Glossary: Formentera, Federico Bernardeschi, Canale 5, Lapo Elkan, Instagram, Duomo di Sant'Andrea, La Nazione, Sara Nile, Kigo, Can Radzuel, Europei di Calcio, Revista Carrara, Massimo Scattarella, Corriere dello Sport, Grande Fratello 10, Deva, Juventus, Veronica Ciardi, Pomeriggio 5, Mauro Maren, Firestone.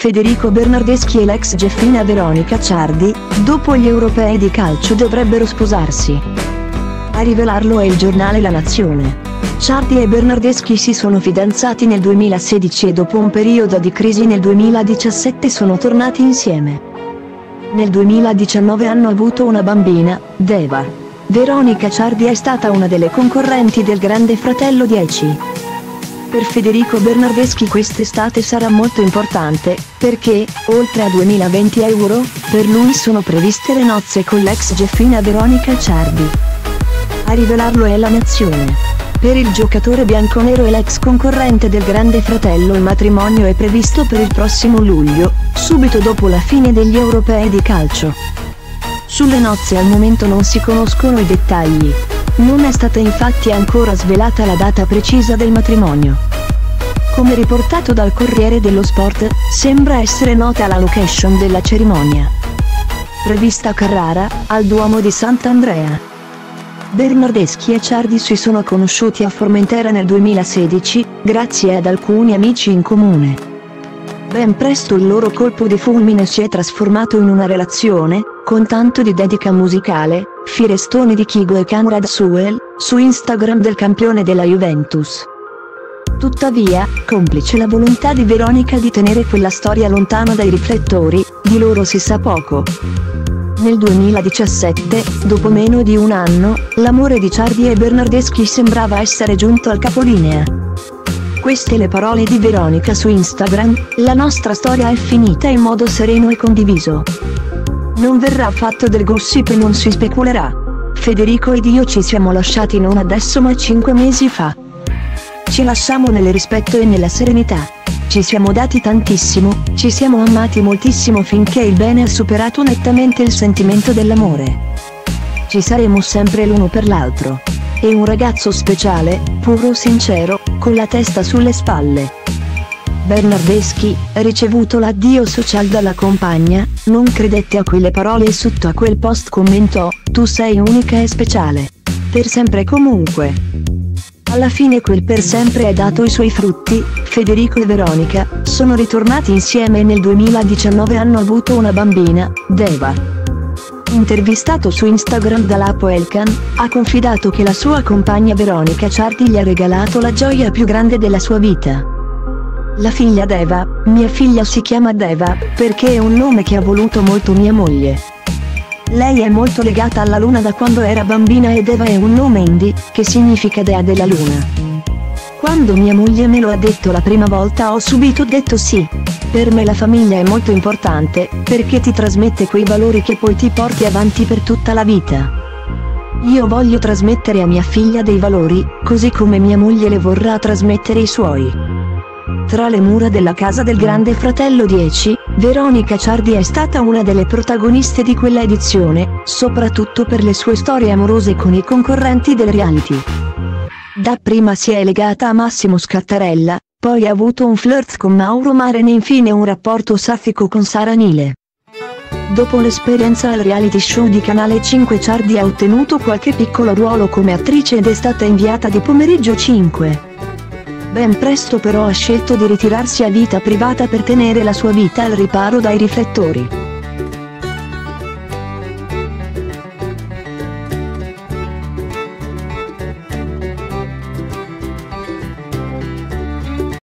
Federico Bernardeschi e l'ex geffina Veronica Ciardi, dopo gli Europei di calcio dovrebbero sposarsi. A rivelarlo è il giornale La Nazione. Ciardi e Bernardeschi si sono fidanzati nel 2016 e dopo un periodo di crisi nel 2017 sono tornati insieme. Nel 2019 hanno avuto una bambina, Deva. Veronica Ciardi è stata una delle concorrenti del Grande Fratello 10. Per Federico Bernardeschi quest'estate sarà molto importante, perché, oltre a 2020 euro, per lui sono previste le nozze con l'ex geffina Veronica Ciardi. A rivelarlo è La Nazione. Per il giocatore bianconero e l'ex concorrente del Grande Fratello il matrimonio è previsto per il prossimo luglio, subito dopo la fine degli Europei di calcio. Sulle nozze al momento non si conoscono i dettagli. Non è stata infatti ancora svelata la data precisa del matrimonio. Come riportato dal Corriere dello Sport, sembra essere nota la location della cerimonia. Revista Carrara, al Duomo di Sant'Andrea. Bernardeschi e Ciardi si sono conosciuti a Formentera nel 2016, grazie ad alcuni amici in comune. Ben presto il loro colpo di fulmine si è trasformato in una relazione, con tanto di dedica musicale, Firestone di Kigo e Can Radzuel, su Instagram del campione della Juventus. Tuttavia, complice la volontà di Veronica di tenere quella storia lontana dai riflettori, di loro si sa poco. Nel 2017, dopo meno di un anno, l'amore di Ciardi e Bernardeschi sembrava essere giunto al capolinea. Queste le parole di Veronica su Instagram: "La nostra storia è finita in modo sereno e condiviso. Non verrà fatto del gossip e non si speculerà. Federico ed io ci siamo lasciati non adesso ma 5 mesi fa. Ci lasciamo nel rispetto e nella serenità. Ci siamo dati tantissimo, ci siamo amati moltissimo finché il bene ha superato nettamente il sentimento dell'amore. Ci saremo sempre l'uno per l'altro. È un ragazzo speciale, puro, sincero, con la testa sulle spalle." Bernardeschi, ricevuto l'addio social dalla compagna, non credette a quelle parole e sotto a quel post commentò: "Tu sei unica e speciale. Per sempre e comunque." Alla fine quel per sempre ha dato i suoi frutti. Federico e Veronica sono ritornati insieme e nel 2019 hanno avuto una bambina, Deva. Intervistato su Instagram da Lapo Elkan, ha confidato che la sua compagna Veronica Ciardi gli ha regalato la gioia più grande della sua vita. "La figlia Deva, mia figlia si chiama Deva, perché è un nome che ha voluto molto mia moglie. Lei è molto legata alla luna da quando era bambina ed Eva è un nome hindi, che significa dea della luna. Quando mia moglie me lo ha detto la prima volta ho subito detto sì. Per me la famiglia è molto importante, perché ti trasmette quei valori che poi ti porti avanti per tutta la vita. Io voglio trasmettere a mia figlia dei valori, così come mia moglie le vorrà trasmettere i suoi." Tra le mura della casa del Grande Fratello 10, Veronica Ciardi è stata una delle protagoniste di quella edizione, soprattutto per le sue storie amorose con i concorrenti del reality. Dapprima si è legata a Massimo Scattarella, poi ha avuto un flirt con Mauro Maren e infine un rapporto saffico con Sara Nile. Dopo l'esperienza al reality show di Canale 5 Ciardi ha ottenuto qualche piccolo ruolo come attrice ed è stata inviata di Pomeriggio 5. Ben presto però ha scelto di ritirarsi a vita privata per tenere la sua vita al riparo dai riflettori.